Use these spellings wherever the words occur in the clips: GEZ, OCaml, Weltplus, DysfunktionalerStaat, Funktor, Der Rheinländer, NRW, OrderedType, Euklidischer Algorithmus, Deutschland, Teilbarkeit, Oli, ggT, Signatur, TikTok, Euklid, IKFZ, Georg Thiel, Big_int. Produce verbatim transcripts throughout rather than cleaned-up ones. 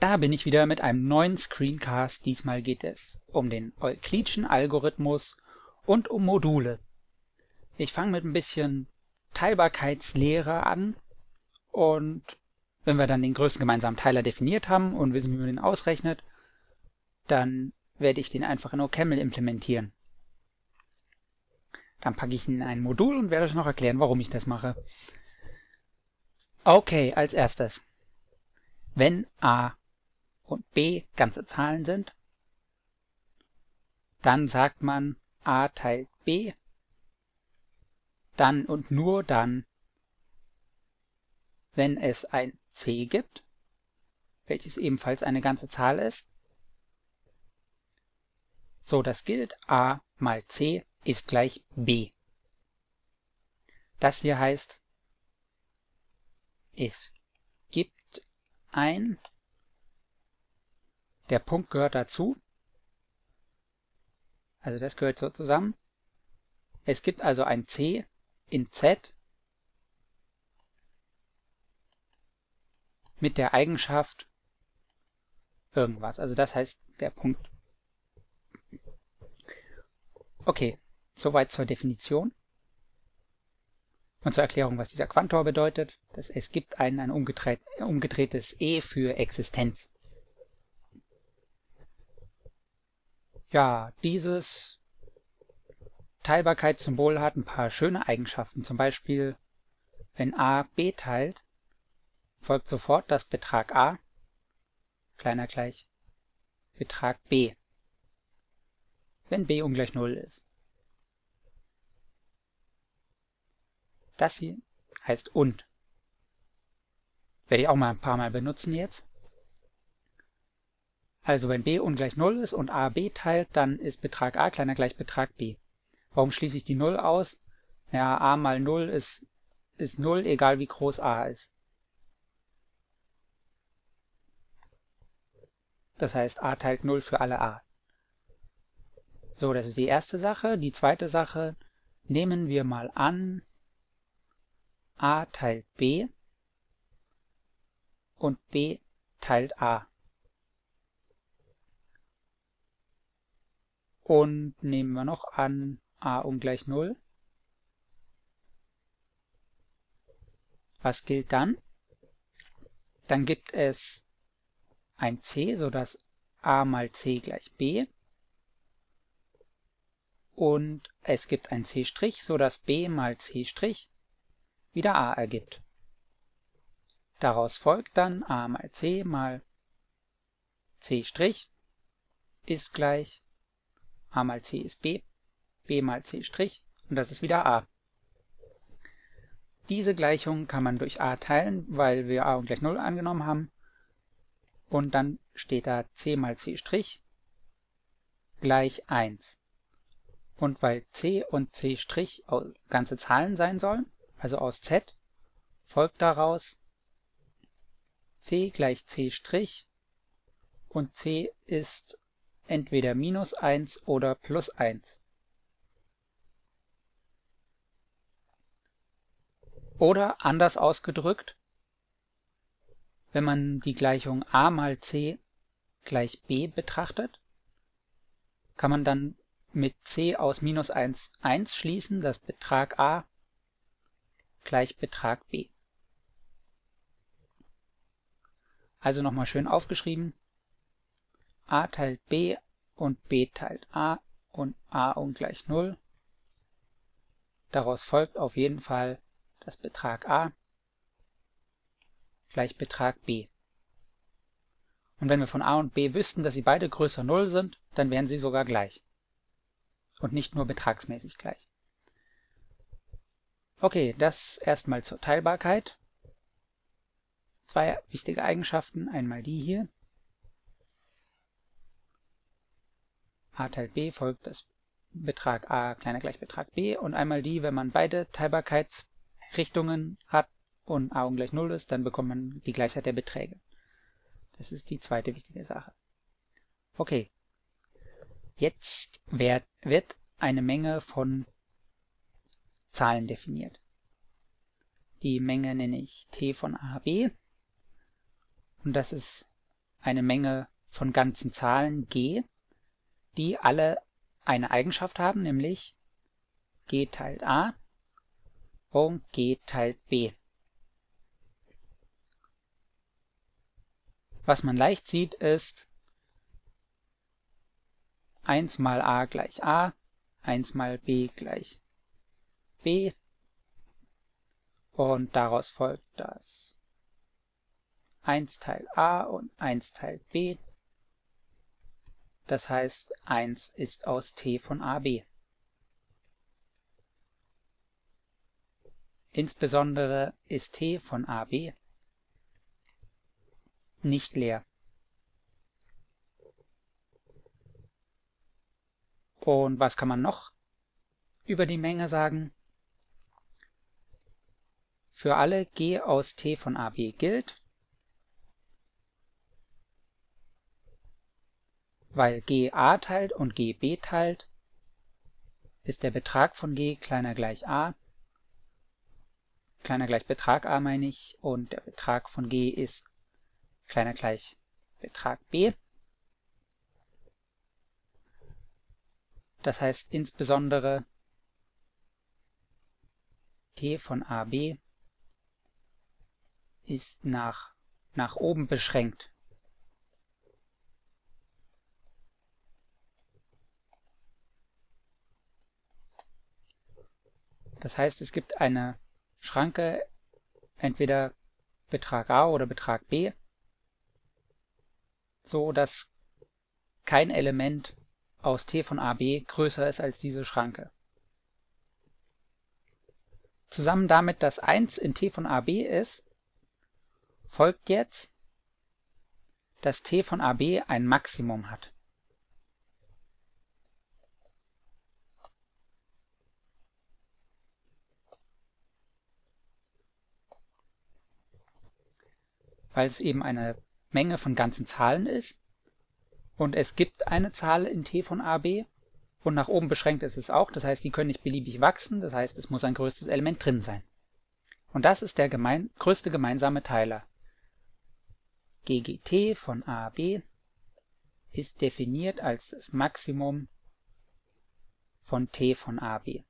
Da bin ich wieder mit einem neuen Screencast. Diesmal geht es um den Euklidischen Algorithmus und um Module. Ich fange mit ein bisschen Teilbarkeitslehre an und wenn wir dann den größengemeinsamen Teiler definiert haben und wissen, wie man den ausrechnet, dann werde ich den einfach in OCaml implementieren. Dann packe ich ihn in ein Modul und werde euch noch erklären, warum ich das mache. Okay, als erstes. Wenn a und b ganze Zahlen sind, dann sagt man a teilt b, dann und nur dann, wenn es ein c gibt, welches ebenfalls eine ganze Zahl ist. So, das gilt, a mal c ist gleich b. Das hier heißt, es gibt ein, der Punkt gehört dazu, also das gehört so zusammen, es gibt also ein c in z mit der Eigenschaft irgendwas, also das heißt der Punkt. Okay, soweit zur Definition und zur Erklärung, was dieser Quantor bedeutet, dass es gibt einen ein umgedreht, umgedrehtes E für Existenz. Ja, dieses Teilbarkeitssymbol hat ein paar schöne Eigenschaften. Zum Beispiel, wenn a b teilt, folgt sofort, dass Betrag a kleiner gleich Betrag b, wenn b ungleich null ist. Das hier heißt und. Werde ich auch mal ein paar Mal benutzen jetzt. Also wenn b ungleich null ist und a b teilt, dann ist Betrag a kleiner gleich Betrag b. Warum schließe ich die null aus? Naja, a mal null ist, ist null, egal wie groß a ist. Das heißt, a teilt null für alle a. So, das ist die erste Sache. Die zweite Sache, nehmen wir mal an, a teilt b und b teilt a. Und nehmen wir noch an, a ungleich null. Was gilt dann? Dann gibt es ein c, sodass a mal c gleich b. Und es gibt ein c', sodass b mal c' wieder a ergibt. Daraus folgt dann a mal c mal c' ist gleich a mal c ist b, b mal c' und das ist wieder a. Diese Gleichung kann man durch a teilen, weil wir a ungleich null angenommen haben und dann steht da c mal c' gleich eins. Und weil c und c' ganze Zahlen sein sollen, also aus z, folgt daraus c gleich c' und c ist entweder minus eins oder plus eins. Oder anders ausgedrückt, wenn man die Gleichung a mal c gleich b betrachtet, kann man dann mit c aus minus eins eins schließen, dass Betrag a gleich Betrag b. Also nochmal schön aufgeschrieben. a teilt b und b teilt a und a ungleich null. Daraus folgt auf jeden Fall, dass Betrag a gleich Betrag b. Und wenn wir von a und b wüssten, dass sie beide größer null sind, dann wären sie sogar gleich. Und nicht nur betragsmäßig gleich. Okay, das erstmal zur Teilbarkeit. Zwei wichtige Eigenschaften, einmal die hier. a teilt b folgt das Betrag a kleiner gleich Betrag b und einmal die, wenn man beide Teilbarkeitsrichtungen hat und a ungleich null ist, dann bekommt man die Gleichheit der Beträge. Das ist die zweite wichtige Sache. Okay, jetzt wird, wird eine Menge von Zahlen definiert. Die Menge nenne ich t von a, b und das ist eine Menge von ganzen Zahlen g, die alle eine Eigenschaft haben, nämlich g teilt a und g teilt b. Was man leicht sieht, ist eins mal a gleich a, eins mal b gleich b und daraus folgt das eins teilt a und eins teilt b. Das heißt, eins ist aus t von a, b. Insbesondere ist t von a, b nicht leer. Und was kann man noch über die Menge sagen? Für alle g aus t von a, b gilt, weil g a teilt und g b teilt, ist der Betrag von g kleiner gleich a, kleiner gleich Betrag a meine ich, und der Betrag von g ist kleiner gleich Betrag b. Das heißt insbesondere t von a, b ist nach, nach oben beschränkt. Das heißt, es gibt eine Schranke, entweder Betrag a oder Betrag b, so dass kein Element aus t von a, b größer ist als diese Schranke. Zusammen damit, dass eins in t von a, b ist, folgt jetzt, dass t von a, b ein Maximum hat. Weil es eben eine Menge von ganzen Zahlen ist und es gibt eine Zahl in t von a, b und nach oben beschränkt ist es auch, das heißt, die können nicht beliebig wachsen, das heißt, es muss ein größtes Element drin sein. Und das ist der gemein, größte gemeinsame Teiler. ggT von a, b ist definiert als das Maximum von t von a, b.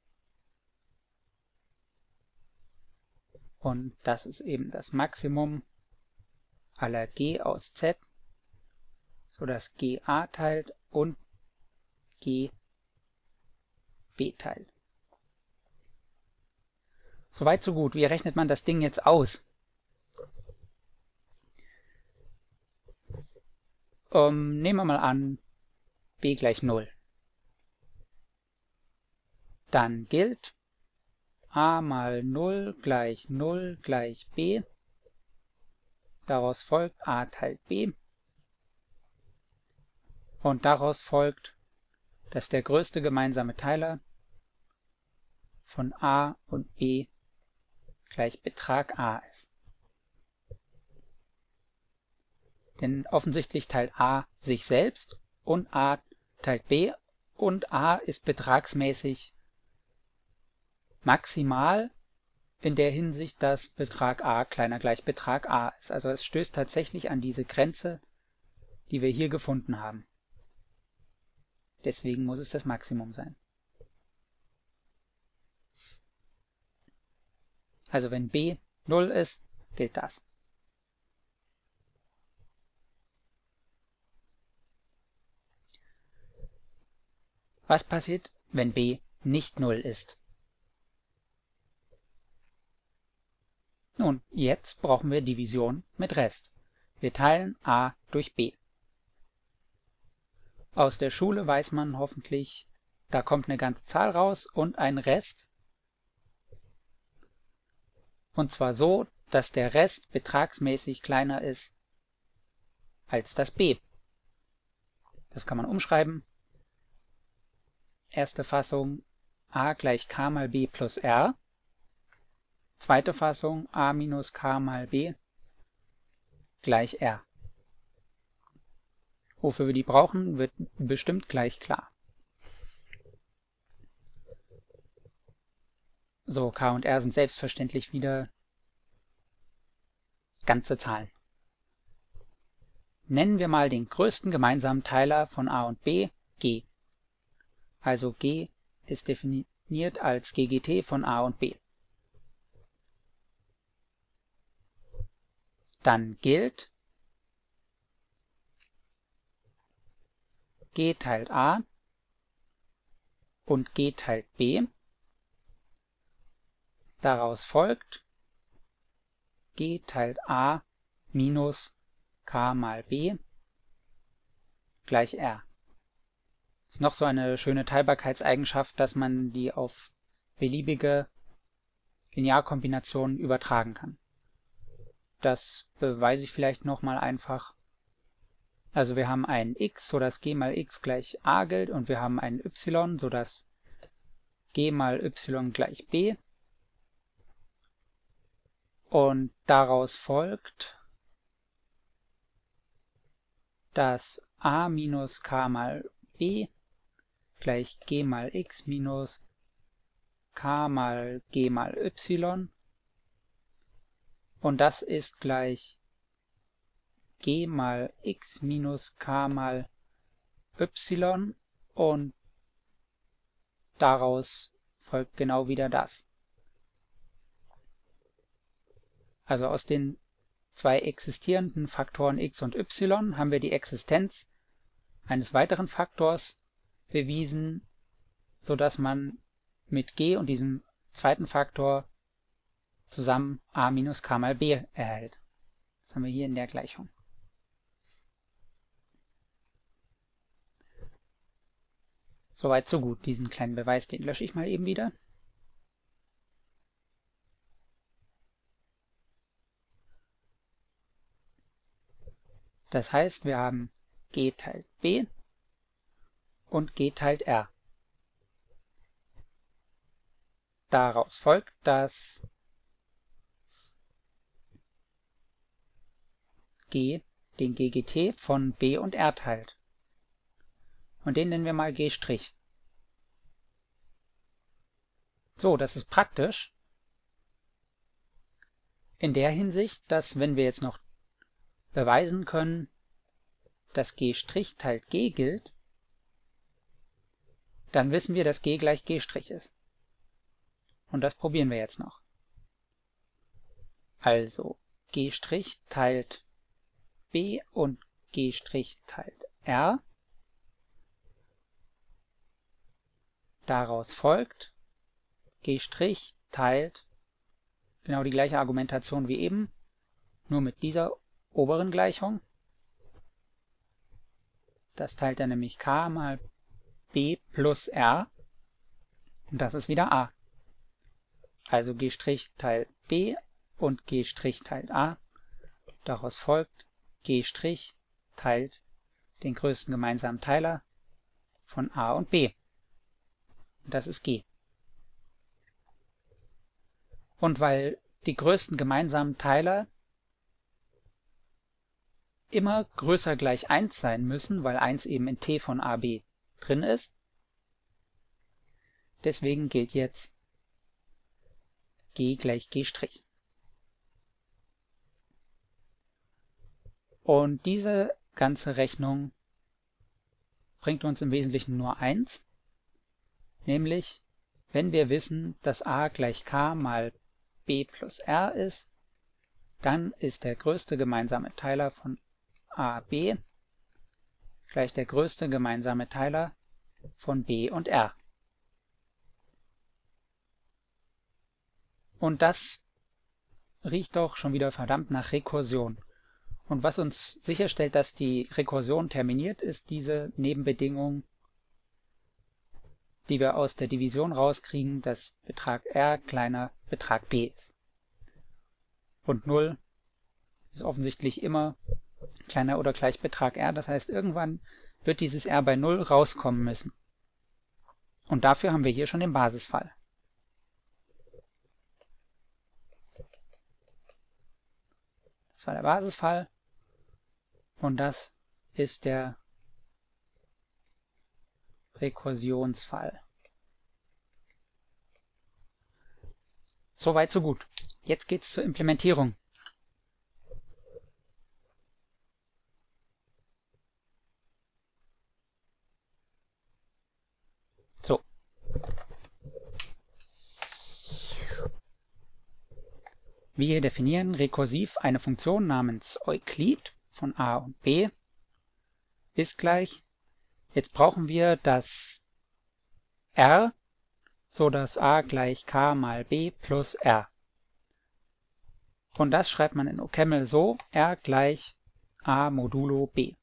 Und das ist eben das Maximum aller g aus z, sodass g a teilt und g b teilt. Soweit so gut. Wie rechnet man das Ding jetzt aus? Ähm, nehmen wir mal an, b gleich null. Dann gilt a mal null gleich null gleich b. Daraus folgt a teilt b und daraus folgt, dass der größte gemeinsame Teiler von a und b gleich Betrag a ist. Denn offensichtlich teilt a sich selbst und a teilt b und a ist betragsmäßig maximal, in der Hinsicht, dass Betrag a kleiner gleich Betrag a ist. Also es stößt tatsächlich an diese Grenze, die wir hier gefunden haben. Deswegen muss es das Maximum sein. Also wenn b null ist, gilt das. Was passiert, wenn b nicht null ist? Nun, jetzt brauchen wir Division mit Rest. Wir teilen a durch b. Aus der Schule weiß man hoffentlich, da kommt eine ganze Zahl raus und ein Rest. Und zwar so, dass der Rest betragsmäßig kleiner ist als das b. Das kann man umschreiben. Erste Fassung a gleich k mal b plus r. Zweite Fassung a minus k mal b gleich r. Wofür wir die brauchen, wird bestimmt gleich klar. So, k und r sind selbstverständlich wieder ganze Zahlen. Nennen wir mal den größten gemeinsamen Teiler von a und b g. Also g ist definiert als ggT von a und b. Dann gilt g teilt a und g teilt b. Daraus folgt g teilt a minus k mal b gleich r. Das ist noch so eine schöne Teilbarkeitseigenschaft, dass man die auf beliebige Linearkombinationen übertragen kann. Das beweise ich vielleicht nochmal einfach. Also wir haben ein x, sodass g mal x gleich a gilt, und wir haben ein y, sodass g mal y gleich b. Und daraus folgt, dass a minus k mal b gleich g mal x minus k mal g mal y. Und das ist gleich g mal x minus k mal y, und daraus folgt genau wieder das. Also aus den zwei existierenden Faktoren x und y haben wir die Existenz eines weiteren Faktors bewiesen, sodass man mit g und diesem zweiten Faktor zusammen a minus k mal b erhält. Das haben wir hier in der Gleichung. Soweit, so gut. Diesen kleinen Beweis, den lösche ich mal eben wieder. Das heißt, wir haben g teilt b und g teilt r. Daraus folgt, dass g den ggT von b und r teilt. Und den nennen wir mal g'. So, das ist praktisch in der Hinsicht, dass wenn wir jetzt noch beweisen können, dass g' teilt g gilt, dann wissen wir, dass g gleich g' ist. Und das probieren wir jetzt noch. Also g' teilt b und g' teilt r. Daraus folgt, g' teilt genau die gleiche Argumentation wie eben, nur mit dieser oberen Gleichung. Das teilt dann nämlich k mal b plus r, und das ist wieder a. Also g' teilt b und g' teilt a. Daraus folgt, g' teilt den größten gemeinsamen Teiler von a und b. Und das ist g. Und weil die größten gemeinsamen Teiler immer größer gleich eins sein müssen, weil eins eben in t von a, b drin ist, deswegen gilt jetzt g gleich g'. Und diese ganze Rechnung bringt uns im Wesentlichen nur eins, nämlich wenn wir wissen, dass a gleich k mal b plus r ist, dann ist der größte gemeinsame Teiler von a, b gleich der größte gemeinsame Teiler von b und r. Und das riecht doch schon wieder verdammt nach Rekursion. Und was uns sicherstellt, dass die Rekursion terminiert, ist diese Nebenbedingung, die wir aus der Division rauskriegen, dass Betrag r kleiner Betrag b ist. Und null ist offensichtlich immer kleiner oder gleich Betrag r, das heißt, irgendwann wird dieses r bei null rauskommen müssen. Und dafür haben wir hier schon den Basisfall. Das war der Basisfall, und das ist der Rekursionsfall. Soweit, so gut. Jetzt geht's zur Implementierung. Wir definieren rekursiv eine Funktion namens Euklid von a und b ist gleich. Jetzt brauchen wir das r, so dass a gleich k mal b plus r. Und das schreibt man in OCaml so, r gleich a modulo b.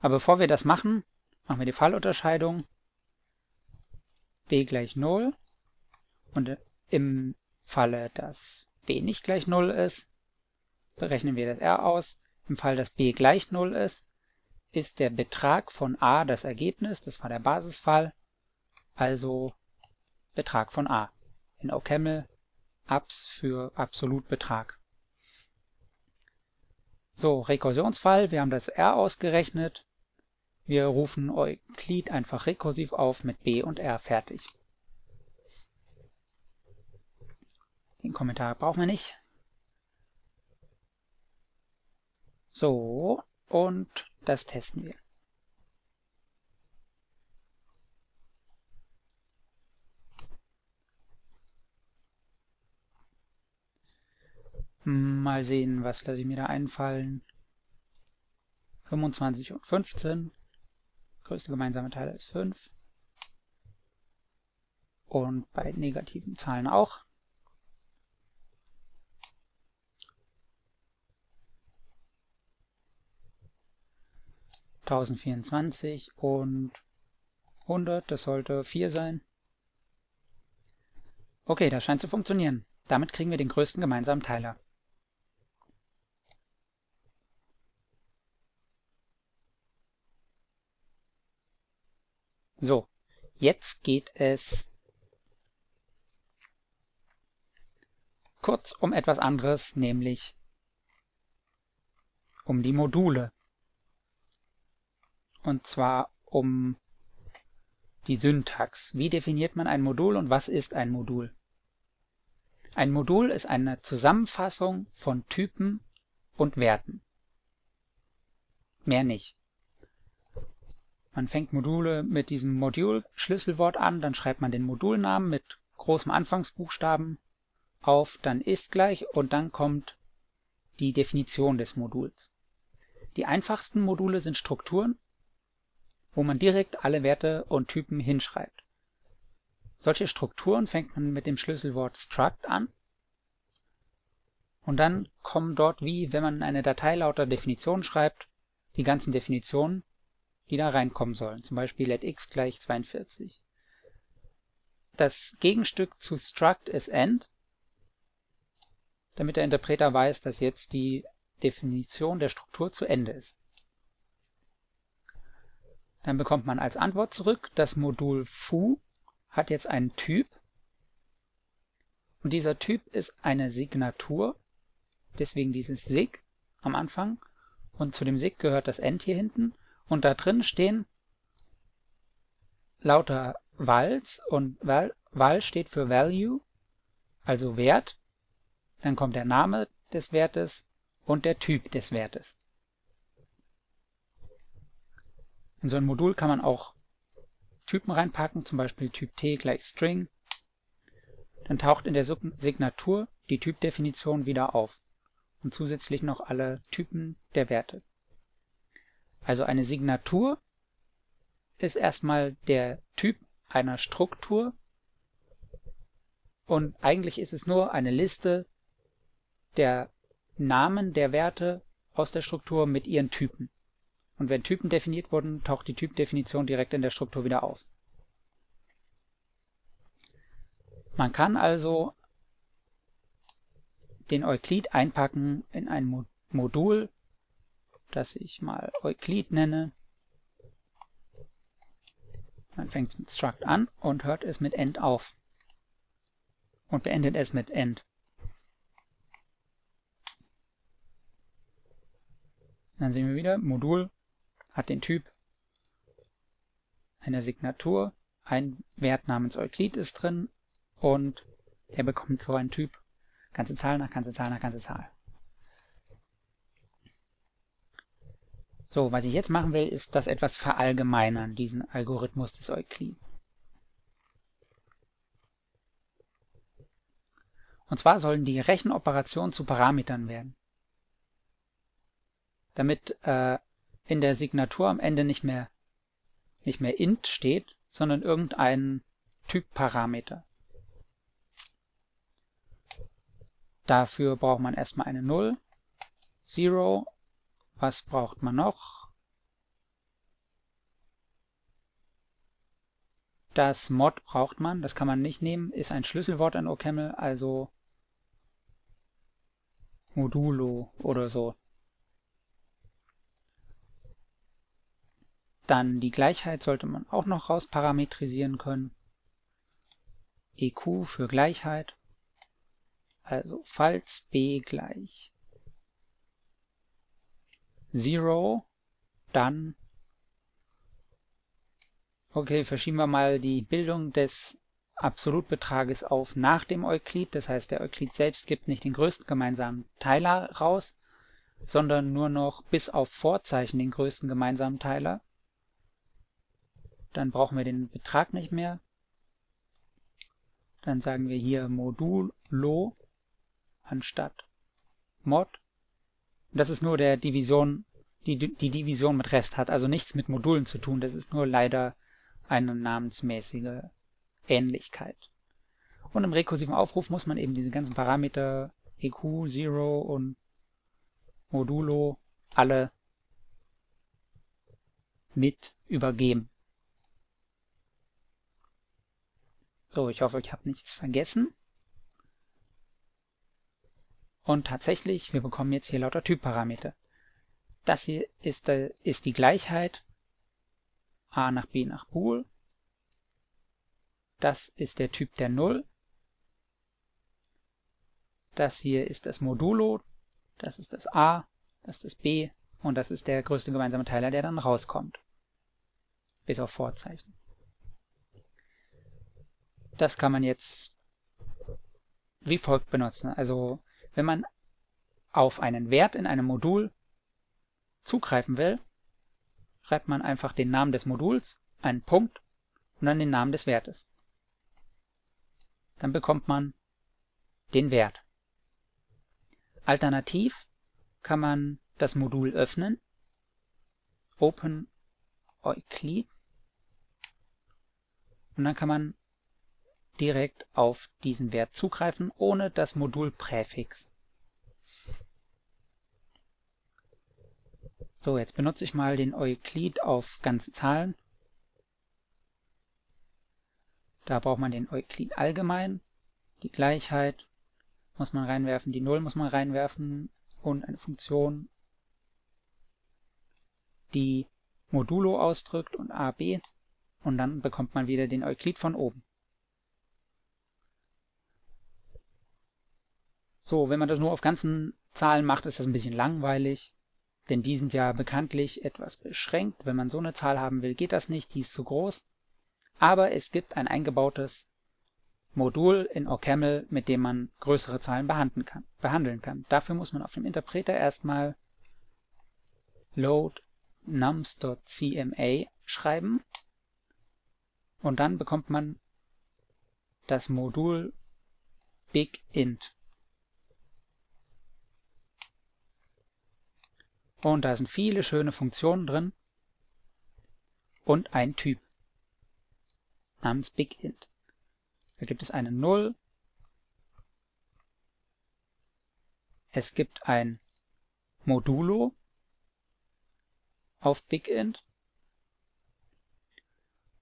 Aber bevor wir das machen, machen wir die Fallunterscheidung b gleich null und im Falle, dass b nicht gleich null ist, berechnen wir das r aus. Im Fall, dass b gleich null ist, ist der Betrag von a das Ergebnis, das war der Basisfall, also Betrag von a. In OCaml abs für Absolutbetrag. So, Rekursionsfall, wir haben das r ausgerechnet. Wir rufen Euklid einfach rekursiv auf mit b und r, fertig. Den Kommentar brauchen wir nicht. So, und das testen wir. Mal sehen, was lasse ich mir da einfallen. fünfundzwanzig und fünfzehn. Größte gemeinsame Teiler ist fünf. Und bei negativen Zahlen auch. tausendvierundzwanzig und hundert, das sollte vier sein. Okay, das scheint zu funktionieren. Damit kriegen wir den größten gemeinsamen Teiler. So, jetzt geht es kurz um etwas anderes, nämlich um die Module. Und zwar um die Syntax. Wie definiert man ein Modul und was ist ein Modul? Ein Modul ist eine Zusammenfassung von Typen und Werten. Mehr nicht. Man fängt Module mit diesem Modul-Schlüsselwort an, dann schreibt man den Modulnamen mit großem Anfangsbuchstaben auf, dann ist gleich und dann kommt die Definition des Moduls. Die einfachsten Module sind Strukturen, wo man direkt alle Werte und Typen hinschreibt. Solche Strukturen fängt man mit dem Schlüsselwort struct an und dann kommen dort, wie wenn man in eine Datei lauter Definitionen schreibt, die ganzen Definitionen, die da reinkommen sollen, zum Beispiel let x gleich zweiundvierzig. Das Gegenstück zu struct ist end, damit der Interpreter weiß, dass jetzt die Definition der Struktur zu Ende ist. Dann bekommt man als Antwort zurück, das Modul foo hat jetzt einen Typ und dieser Typ ist eine Signatur, deswegen dieses sig am Anfang und zu dem sig gehört das end hier hinten. Und da drin stehen lauter Vals und Val, Val steht für Value, also Wert. Dann kommt der Name des Wertes und der Typ des Wertes. In so ein Modul kann man auch Typen reinpacken, zum Beispiel Typ T gleich String. Dann taucht in der Signatur die Typdefinition wieder auf und zusätzlich noch alle Typen der Werte. Also eine Signatur ist erstmal der Typ einer Struktur und eigentlich ist es nur eine Liste der Namen der Werte aus der Struktur mit ihren Typen. Und wenn Typen definiert wurden, taucht die Typdefinition direkt in der Struktur wieder auf. Man kann also den Euklid einpacken in ein Mo- Modul, das ich mal Euklid nenne. Dann fängt es mit struct an und hört es mit end auf. Und beendet es mit end. Dann sehen wir wieder, Modul hat den Typ einer Signatur. Ein Wert namens Euklid ist drin und der bekommt für einen Typ ganze Zahl nach ganze Zahl nach ganze Zahl. So, was ich jetzt machen will, ist das etwas verallgemeinern, diesen Algorithmus des Euklid. Und zwar sollen die Rechenoperationen zu Parametern werden, damit äh, in der Signatur am Ende nicht mehr, nicht mehr int steht, sondern irgendein Typparameter. Dafür braucht man erstmal eine Null, Zero, was braucht man noch? Das Mod braucht man, das kann man nicht nehmen, ist ein Schlüsselwort in OCaml, also Modulo oder so. Dann die Gleichheit sollte man auch noch rausparametrisieren können. E Q für Gleichheit. Also falls b gleich null, dann... Okay, verschieben wir mal die Bildung des Absolutbetrages auf nach dem Euklid. Das heißt, der Euklid selbst gibt nicht den größten gemeinsamen Teiler raus, sondern nur noch bis auf Vorzeichen den größten gemeinsamen Teiler. Dann brauchen wir den Betrag nicht mehr. Dann sagen wir hier Modulo anstatt Mod. Das ist nur der Division, die die Division mit Rest hat, also nichts mit Modulen zu tun. Das ist nur leider eine namensmäßige Ähnlichkeit. Und im rekursiven Aufruf muss man eben diese ganzen Parameter E Q, Zero und Modulo alle mit übergeben. So, ich hoffe, ich habe nichts vergessen. Und tatsächlich, wir bekommen jetzt hier lauter Typparameter. Das hier ist, äh, ist die Gleichheit a nach b nach bool. Das ist der Typ der Null. Das hier ist das Modulo. Das ist das a, das ist das b und das ist der größte gemeinsame Teiler, der dann rauskommt. Bis auf Vorzeichen. Das kann man jetzt wie folgt benutzen. Also wenn man auf einen Wert in einem Modul zugreifen will, schreibt man einfach den Namen des Moduls, einen Punkt und dann den Namen des Wertes. Dann bekommt man den Wert. Alternativ kann man das Modul öffnen, Open Euklid, und dann kann man direkt auf diesen Wert zugreifen, ohne das Modulpräfix. So, jetzt benutze ich mal den Euklid auf ganze Zahlen. Da braucht man den Euklid allgemein. Die Gleichheit muss man reinwerfen, die Null muss man reinwerfen und eine Funktion, die Modulo ausdrückt und a, b. Und dann bekommt man wieder den Euklid von oben. So, wenn man das nur auf ganzen Zahlen macht, ist das ein bisschen langweilig, denn die sind ja bekanntlich etwas beschränkt. Wenn man so eine Zahl haben will, geht das nicht, die ist zu groß. Aber es gibt ein eingebautes Modul in OCaml, mit dem man größere Zahlen behandeln kann. behandeln kann. Dafür muss man auf dem Interpreter erstmal load nums.cma schreiben und dann bekommt man das Modul Big_int. Und da sind viele schöne Funktionen drin und ein Typ namens Big_int. Da gibt es eine Null, es gibt ein Modulo auf Big_int.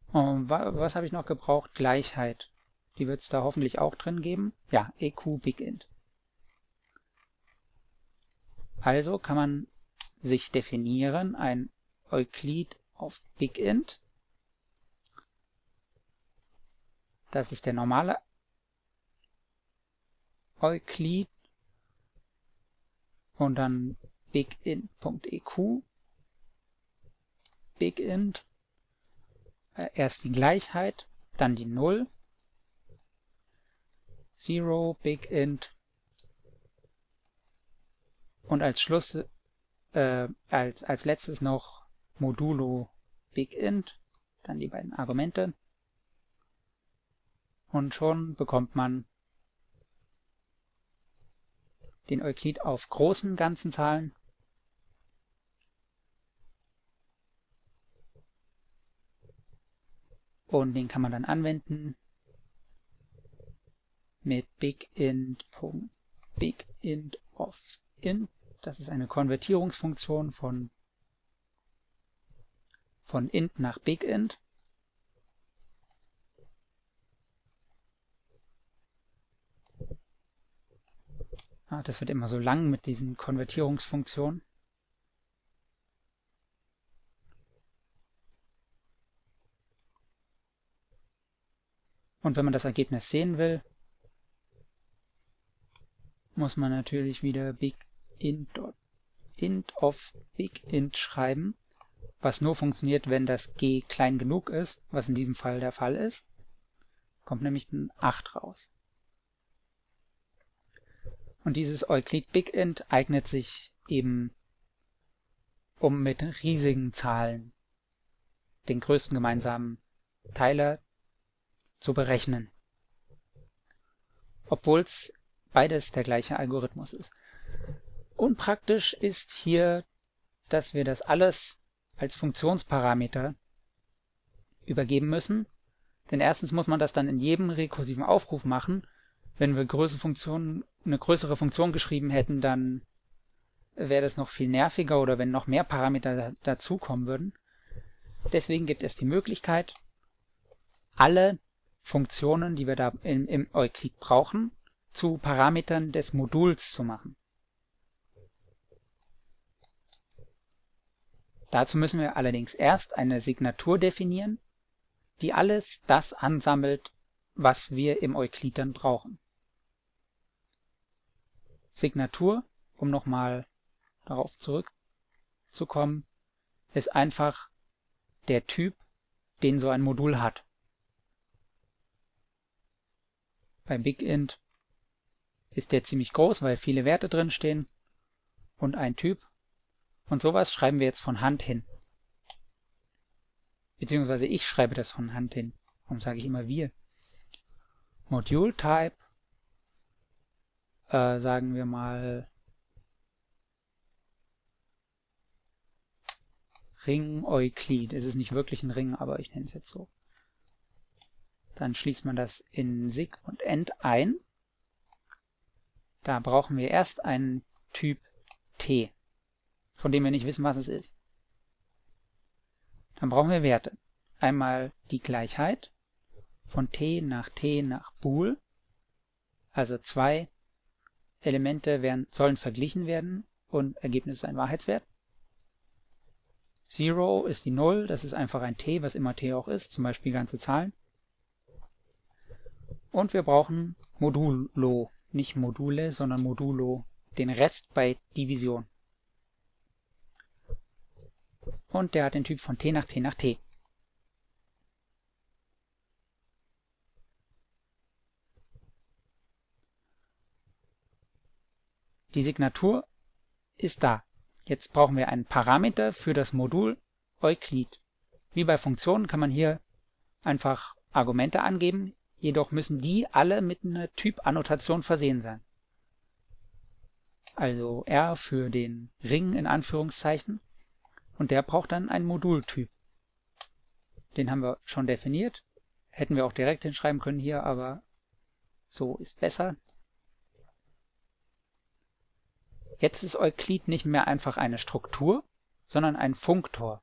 Und was habe ich noch gebraucht? Gleichheit. Die wird es da hoffentlich auch drin geben. Ja, E Q Big_int. Also kann man sich definieren, ein Euklid auf Big_int. Das ist der normale Euklid und dann Big_int.eq Big_int, erst die Gleichheit, dann die Null, Zero Big_int und als Schluss Äh, als, als letztes noch Modulo Big_int, dann die beiden Argumente und schon bekommt man den Euklid auf großen ganzen Zahlen und den kann man dann anwenden mit big_int. big_int of int. Das ist eine Konvertierungsfunktion von, von int nach big_int. Ah, das wird immer so lang mit diesen Konvertierungsfunktionen. Und wenn man das Ergebnis sehen will, muss man natürlich wieder big_int int of big_int schreiben, was nur funktioniert, wenn das g klein genug ist, was in diesem Fall der Fall ist. Kommt nämlich ein acht raus. Und dieses Euklid big_int eignet sich eben, um mit riesigen Zahlen den größten gemeinsamen Teiler zu berechnen, obwohl es beides der gleiche Algorithmus ist. Unpraktisch ist hier, dass wir das alles als Funktionsparameter übergeben müssen, denn erstens muss man das dann in jedem rekursiven Aufruf machen. Wenn wir größere Funktionen, eine größere Funktion geschrieben hätten, dann wäre das noch viel nerviger oder wenn noch mehr Parameter dazukommen würden. Deswegen gibt es die Möglichkeit, alle Funktionen, die wir da im, im Euklid brauchen, zu Parametern des Moduls zu machen. Dazu müssen wir allerdings erst eine Signatur definieren, die alles das ansammelt, was wir im Euklid dann brauchen. Signatur, um nochmal darauf zurückzukommen, ist einfach der Typ, den so ein Modul hat. Bei big_int ist der ziemlich groß, weil viele Werte drin stehen und ein Typ. Und sowas schreiben wir jetzt von Hand hin. Beziehungsweise ich schreibe das von Hand hin. Warum sage ich immer wir? Module-Type, äh, sagen wir mal Ring Euklid. Es ist nicht wirklich ein Ring, aber ich nenne es jetzt so. Dann schließt man das in sig und end ein. Da brauchen wir erst einen Typ T, von dem wir nicht wissen, was es ist. Dann brauchen wir Werte. Einmal die Gleichheit von t nach t nach bool, also zwei Elemente werden, sollen verglichen werden und Ergebnis ist ein Wahrheitswert. Zero ist die null, das ist einfach ein t, was immer t auch ist, zum Beispiel ganze Zahlen. Und wir brauchen Modulo, nicht Module, sondern Modulo, den Rest bei Division. Und der hat den Typ von t nach t nach t. Die Signatur ist da. Jetzt brauchen wir einen Parameter für das Modul Euklid. Wie bei Funktionen kann man hier einfach Argumente angeben, jedoch müssen die alle mit einer Typannotation versehen sein. Also R für den Ring in Anführungszeichen und der braucht dann einen Modultyp. Den haben wir schon definiert, hätten wir auch direkt hinschreiben können hier, aber so ist besser. Jetzt ist Euklid nicht mehr einfach eine Struktur, sondern ein Funktor.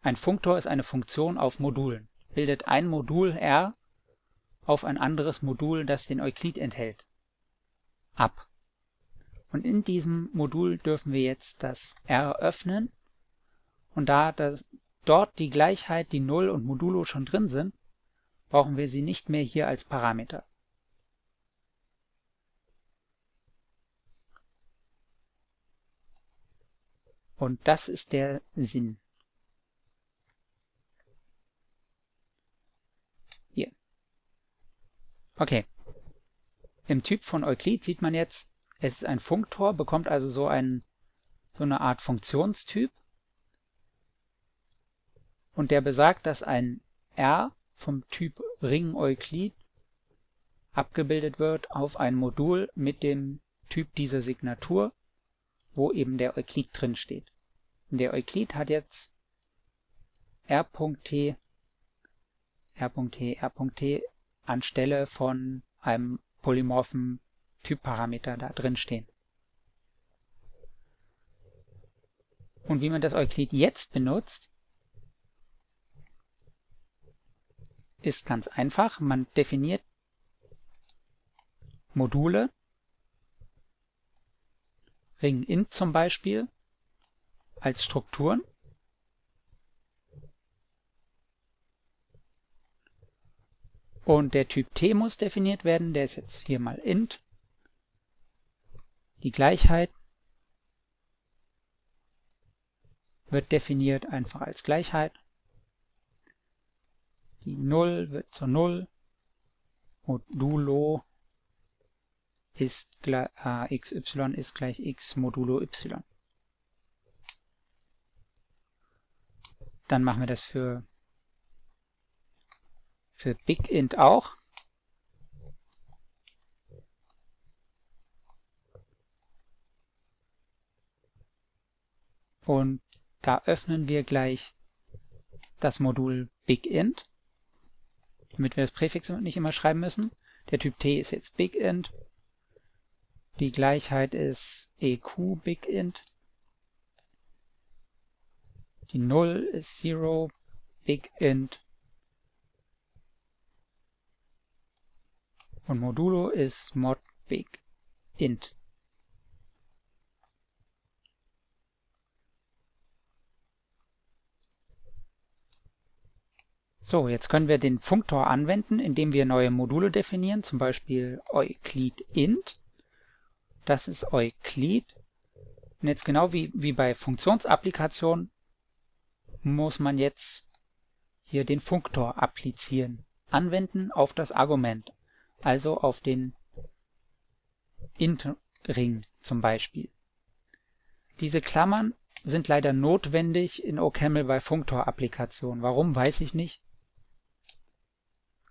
Ein Funktor ist eine Funktion auf Modulen, bildet ein Modul R auf ein anderes Modul, das den Euklid enthält, ab. Und in diesem Modul dürfen wir jetzt das R öffnen und da das, dort die Gleichheit, die null und Modulo schon drin sind, brauchen wir sie nicht mehr hier als Parameter. Und das ist der Sinn. Hier. Okay. Im Typ von Euklid sieht man jetzt, es ist ein Funktor, bekommt also so, einen, so eine Art Funktionstyp. Und der besagt, dass ein R vom Typ Ring Euklid abgebildet wird auf ein Modul mit dem Typ dieser Signatur, wo eben der Euklid drin steht. Und der Euklid hat jetzt r.t, r.t, r.t anstelle von einem polymorphen Typparameter da drin stehen. Und wie man das Euklid jetzt benutzt, ist ganz einfach. Man definiert Module, Ring_int zum Beispiel, als Strukturen und der Typ T muss definiert werden, der ist jetzt hier mal int, die Gleichheit wird definiert einfach als Gleichheit, die null wird zur null, modulo ist gleich, äh, xy ist gleich x modulo y. Dann machen wir das für, für Big_int auch. Und da öffnen wir gleich das Modul Big_int, damit wir das Präfix nicht immer schreiben müssen. Der Typ T ist jetzt Big_int. Die Gleichheit ist eq Big_int. Die null ist null Big_int. Und modulo ist mod Big_int. So, jetzt können wir den Funktor anwenden, indem wir neue Module definieren, zum Beispiel Euklid_int. Das ist Euklid. Und jetzt genau wie, wie bei Funktionsapplikationen muss man jetzt hier den Funktor applizieren, anwenden auf das Argument, also auf den int-Ring zum Beispiel. Diese Klammern sind leider notwendig in OCaml bei Funktor-Applikationen. Warum, weiß ich nicht.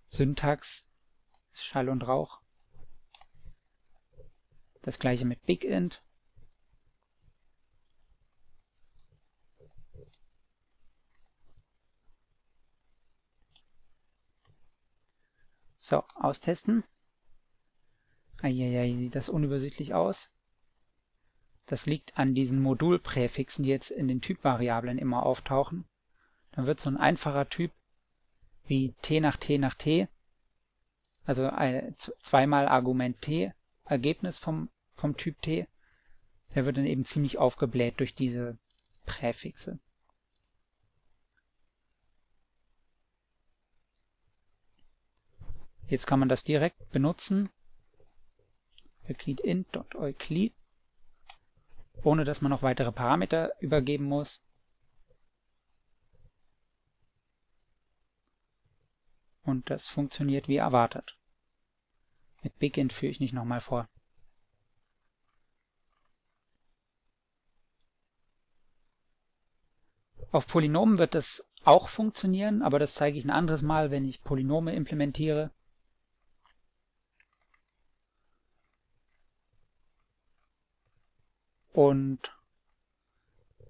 Syntax ist Schall und Rauch. Das gleiche mit Big_int. So, austesten. Eieiei, sieht das unübersichtlich aus. Das liegt an diesen Modulpräfixen, die jetzt in den Typvariablen immer auftauchen. Dann wird so ein einfacher Typ wie t nach t nach t, also zweimal Argument t, Ergebnis vom vom Typ T, der wird dann eben ziemlich aufgebläht durch diese Präfixe. Jetzt kann man das direkt benutzen, Euklid_int.Euklid, ohne dass man noch weitere Parameter übergeben muss. Und das funktioniert wie erwartet. Mit Big_int führe ich nicht nochmal vor. Auf Polynomen wird das auch funktionieren, aber das zeige ich ein anderes Mal, wenn ich Polynome implementiere. Und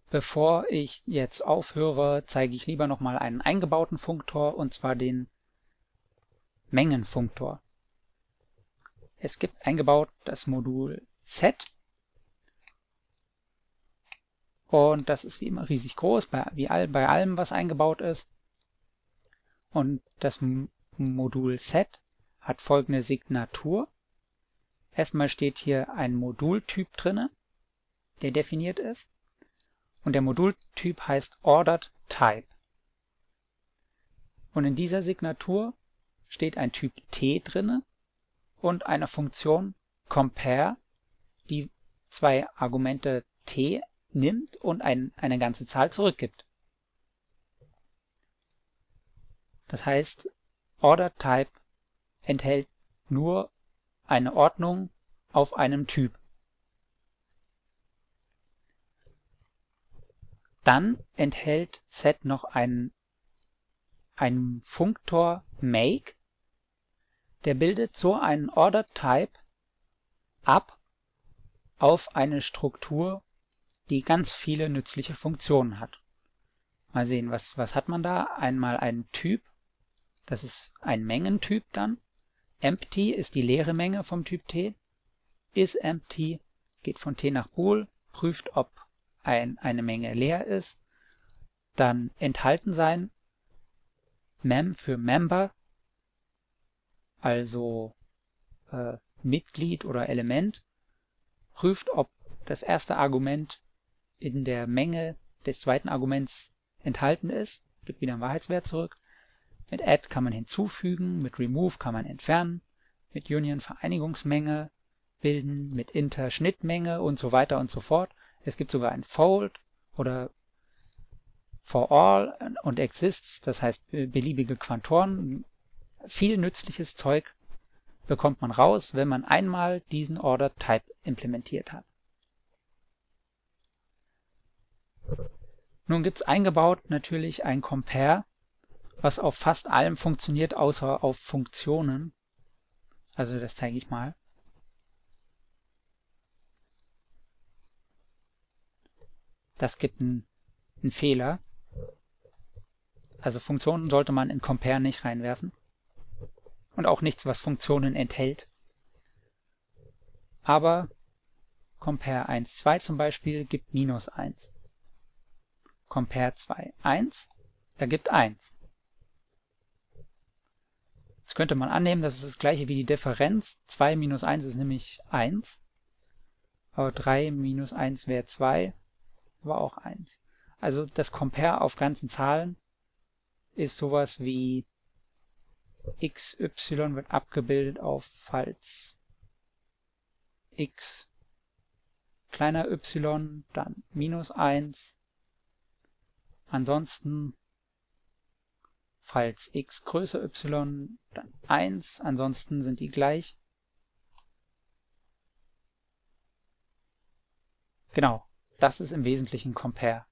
bevor ich jetzt aufhöre, zeige ich lieber nochmal einen eingebauten Funktor, und zwar den Mengenfunktor. Es gibt eingebaut das Modul Set. Und das ist wie immer riesig groß, bei, wie all, bei allem, was eingebaut ist. Und das M- Modul Set hat folgende Signatur. Erstmal steht hier ein Modultyp drinne, der definiert ist. Und der Modultyp heißt OrderedType. Und in dieser Signatur steht ein Typ T drinne und eine Funktion compare, die zwei Argumente T nimmt und ein, eine ganze Zahl zurückgibt. Das heißt, OrderedType enthält nur eine Ordnung auf einem Typ. Dann enthält Set noch einen, einen Funktor make, der bildet so einen OrderedType ab, auf eine Struktur, die ganz viele nützliche Funktionen hat. Mal sehen, was, was hat man da? Einmal einen Typ, das ist ein Mengentyp dann. Empty ist die leere Menge vom Typ T. IsEmpty geht von T nach Bool, prüft, ob ein, eine Menge leer ist. Dann enthalten sein, Mem für Member, also äh, Mitglied oder Element, prüft, ob das erste Argument in der Menge des zweiten Arguments enthalten ist, gibt wieder einen Wahrheitswert zurück. Mit Add kann man hinzufügen, mit Remove kann man entfernen, mit Union Vereinigungsmenge bilden, mit Inter Schnittmenge und so weiter und so fort. Es gibt sogar ein Fold oder For All und Exists, das heißt beliebige Quantoren. Viel nützliches Zeug bekommt man raus, wenn man einmal diesen OrderedType implementiert hat. Nun gibt es eingebaut natürlich ein Compare, was auf fast allem funktioniert, außer auf Funktionen. Also das zeige ich mal. Das gibt einen, einen Fehler. Also Funktionen sollte man in Compare nicht reinwerfen. Und auch nichts, was Funktionen enthält. Aber Compare eins Komma zwei zum Beispiel gibt minus eins. Compare zwei Komma eins ergibt eins. Jetzt könnte man annehmen, das ist das gleiche wie die Differenz. zwei minus eins ist nämlich eins. Aber drei minus eins wäre zwei, aber auch eins. Also das Compare auf ganzen Zahlen ist sowas wie xy wird abgebildet auf, falls x kleiner y, dann minus eins. Ansonsten, falls x größer y, dann eins. Ansonsten sind die gleich. Genau, das ist im Wesentlichen Compare.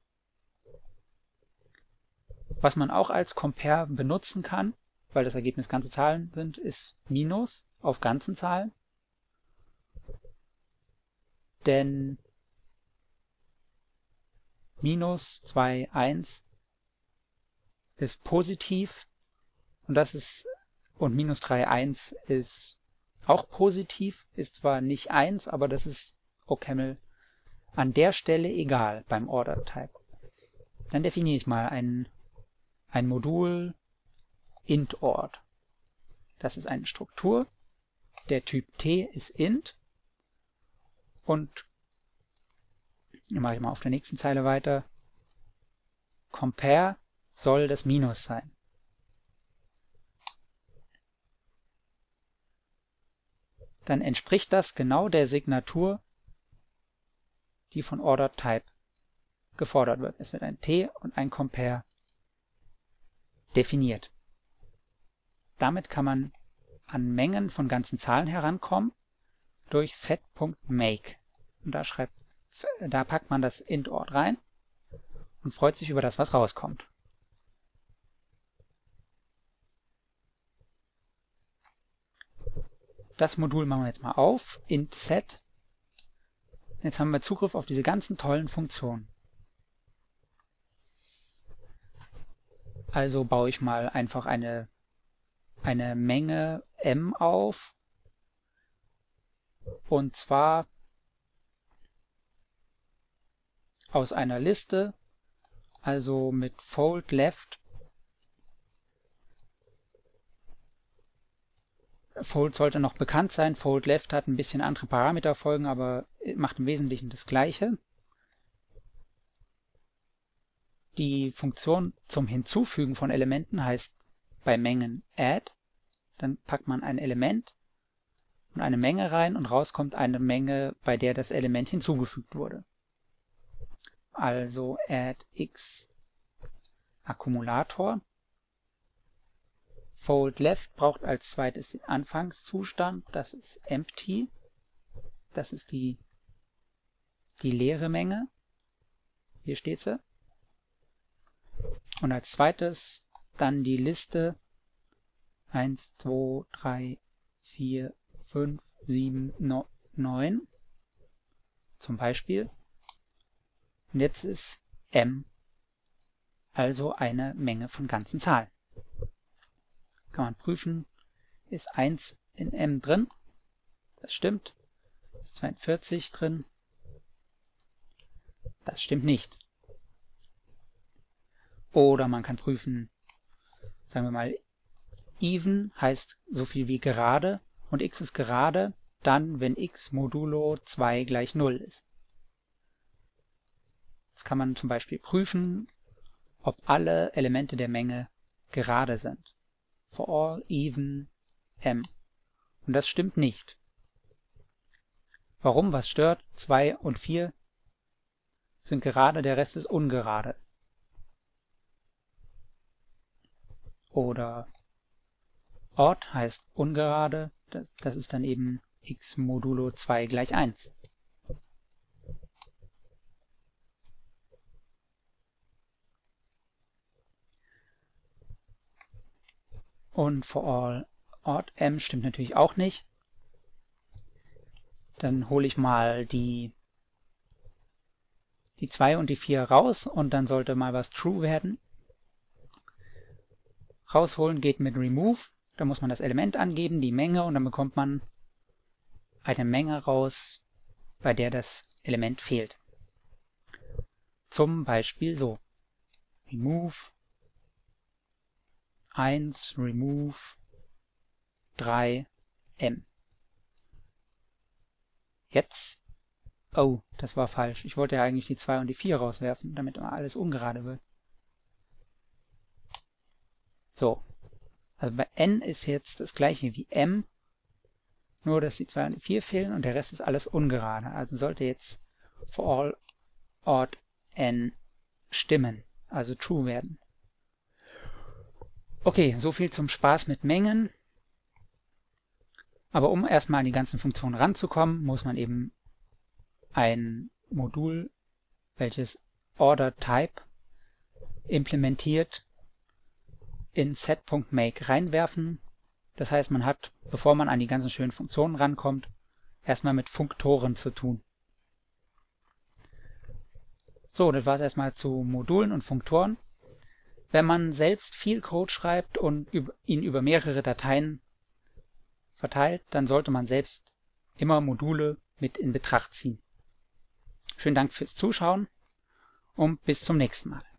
Was man auch als Compare benutzen kann, weil das Ergebnis ganze Zahlen sind, ist Minus auf ganzen Zahlen. Denn Minus zwei Komma eins ist positiv und das ist und minus drei Komma eins ist auch positiv, ist zwar nicht eins, aber das ist OCaml an der Stelle egal beim OrderedType. Dann definiere ich mal ein, ein Modul int_ord. Das ist eine Struktur, der Typ T ist int und dann mache ich mal auf der nächsten Zeile weiter. Compare soll das Minus sein. Dann entspricht das genau der Signatur, die von OrderedType gefordert wird. Es wird ein T und ein Compare definiert. Damit kann man an Mengen von ganzen Zahlen herankommen durch set.make. Und da schreibt Da packt man das int_ord rein und freut sich über das, was rauskommt. Das Modul machen wir jetzt mal auf, int_set. Jetzt haben wir Zugriff auf diese ganzen tollen Funktionen. Also baue ich mal einfach eine, eine Menge m auf. Und zwar aus einer Liste, also mit fold left. Fold sollte noch bekannt sein, fold left hat ein bisschen andere Parameterfolgen, aber macht im Wesentlichen das Gleiche. Die Funktion zum Hinzufügen von Elementen heißt bei Mengen add, dann packt man ein Element und eine Menge rein und raus kommt eine Menge, bei der das Element hinzugefügt wurde. Also add x Akkumulator. Fold left braucht als zweites den Anfangszustand, das ist empty, das ist die, die leere Menge, hier steht sie. Und als zweites dann die Liste eins, zwei, drei, vier, fünf, sieben, neun. Zum Beispiel, und jetzt ist m also eine Menge von ganzen Zahlen. Kann man prüfen, ist eins in m drin? Das stimmt. Ist zweiundvierzig drin? Das stimmt nicht. Oder man kann prüfen, sagen wir mal, even heißt so viel wie gerade und x ist gerade dann, wenn x modulo zwei gleich null ist. Jetzt kann man zum Beispiel prüfen, ob alle Elemente der Menge gerade sind. For all even m. Und das stimmt nicht. Warum? Was stört? zwei und vier sind gerade, der Rest ist ungerade. Oder odd heißt ungerade, das, das ist dann eben x modulo zwei gleich eins. Und for all odd m stimmt natürlich auch nicht. Dann hole ich mal die, die zwei und die vier raus und dann sollte mal was true werden. Rausholen geht mit remove, da muss man das Element angeben, die Menge, und dann bekommt man eine Menge raus, bei der das Element fehlt. Zum Beispiel so, remove eins, remove drei, m. Jetzt, oh, das war falsch, ich wollte ja eigentlich die zwei und die vier rauswerfen, damit immer alles ungerade wird. So, also bei n ist jetzt das gleiche wie m, nur dass die zwei und die vier fehlen und der Rest ist alles ungerade. Also sollte jetzt for all odd n stimmen, also true werden. Okay, so viel zum Spaß mit Mengen. Aber um erstmal an die ganzen Funktionen ranzukommen, muss man eben ein Modul, welches OrderedType implementiert, in set.make reinwerfen. Das heißt, man hat, bevor man an die ganzen schönen Funktionen rankommt, erstmal mit Funktoren zu tun. So, das war es erstmal zu Modulen und Funktoren. Wenn man selbst viel Code schreibt und ihn über mehrere Dateien verteilt, dann sollte man selbst immer Module mit in Betracht ziehen. Schönen Dank fürs Zuschauen und bis zum nächsten Mal.